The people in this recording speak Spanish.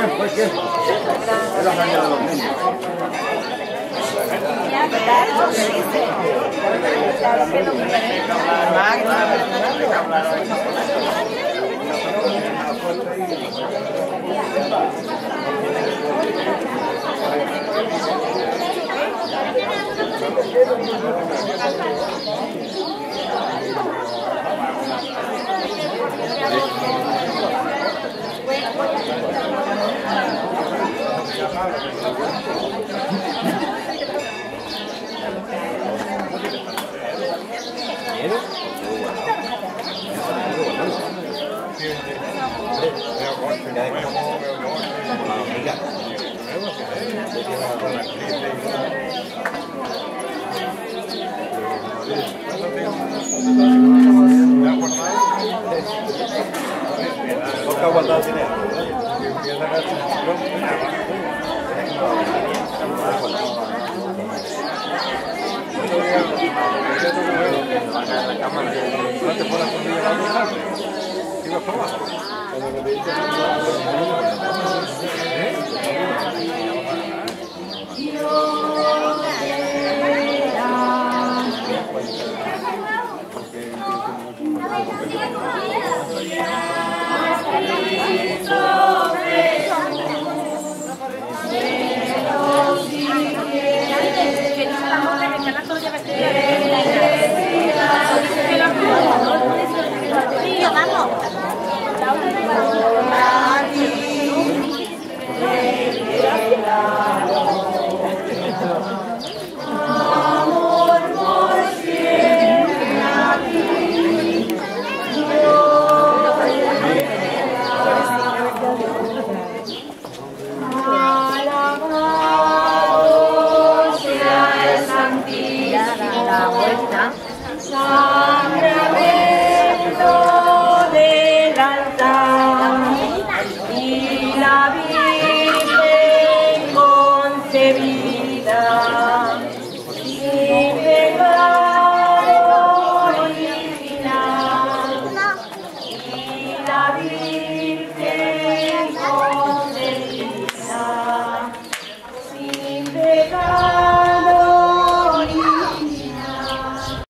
Sacramento del altar y la vida.